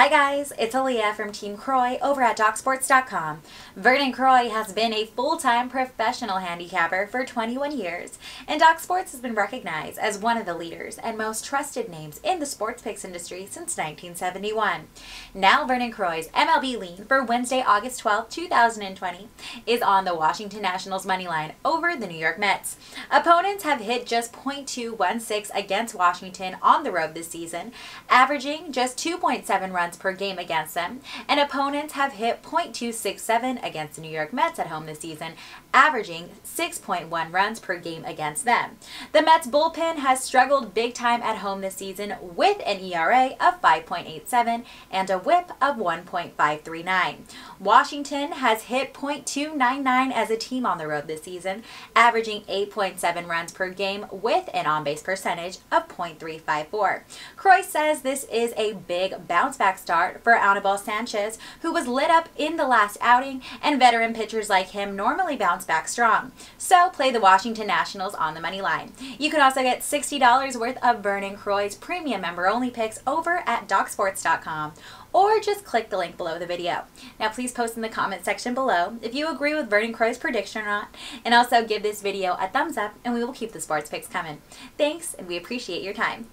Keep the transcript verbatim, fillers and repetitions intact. Hi guys, it's Aaliyah from Team Croy over at doc sports dot com. Vernon Croy has been a full-time professional handicapper for twenty-one years, and DocSports has been recognized as one of the leaders and most trusted names in the sports picks industry since nineteen seventy-one. Now Vernon Croy's M L B lean for Wednesday, August twelfth, two thousand twenty is on the Washington Nationals money line over the New York Mets. Opponents have hit just point two one six against Washington on the road this season, averaging just two point seven runs per game against them, and opponents have hit point two six seven against the New York Mets at home this season, averaging six point one runs per game against them. The Mets bullpen has struggled big time at home this season with an E R A of five point eight seven and a whip of one point five three nine. Washington has hit point two nine nine as a team on the road this season, averaging eight point seven runs per game with an on-base percentage of point three five four. Croy says this is a big bounce-back start for Anibal Sanchez, who was lit up in the last outing, and veteran pitchers like him normally bounce back strong. So play the Washington Nationals on the money line. You can also get sixty dollars worth of Vernon Croy's premium member-only picks over at doc sports dot com, or just click the link below the video. Now please post in the comment section below if you agree with Vernon Croy's prediction or not, and also give this video a thumbs up, and we will keep the sports picks coming. Thanks, and we appreciate your time.